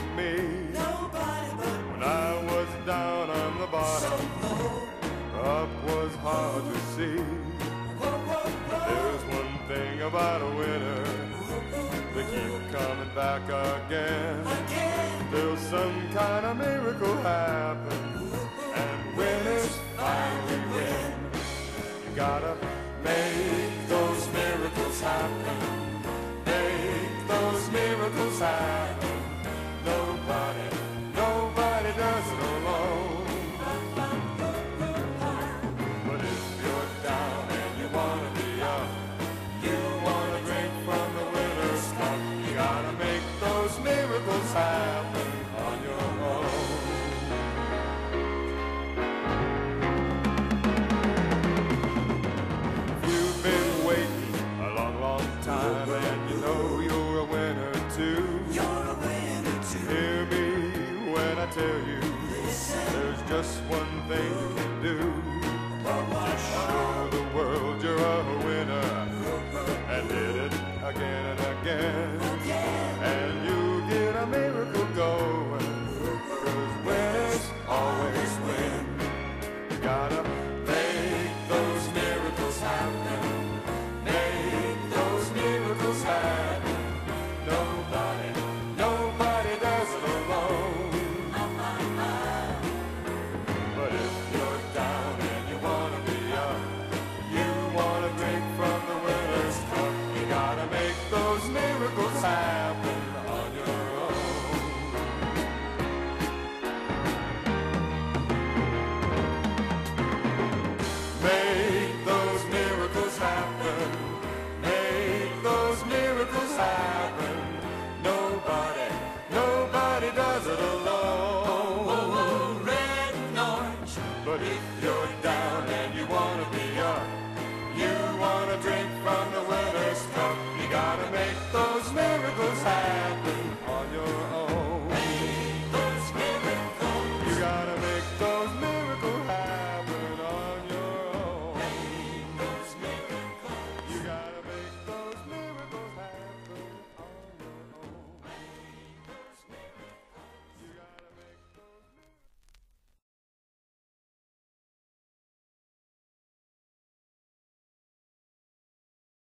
with me. Nobody but when me. I was down on the bottom, so low. Up was hard to see. Whoa, whoa, whoa. There's one thing about a winner, whoa, whoa, they keep coming back again. Till some kind of miracle happens, and winners finally win. You gotta make those miracles happen. Make those miracles happen. Nobody does it alone. But if you're down and you want to be up, you want to drink from the winner's cup, you got to make those miracles happen on your own. If you've been waiting a long, long time and you know you're a winner too, hear me when I tell you, there's just one thing you can do. Just show the world you're a winner, and hit it again and again.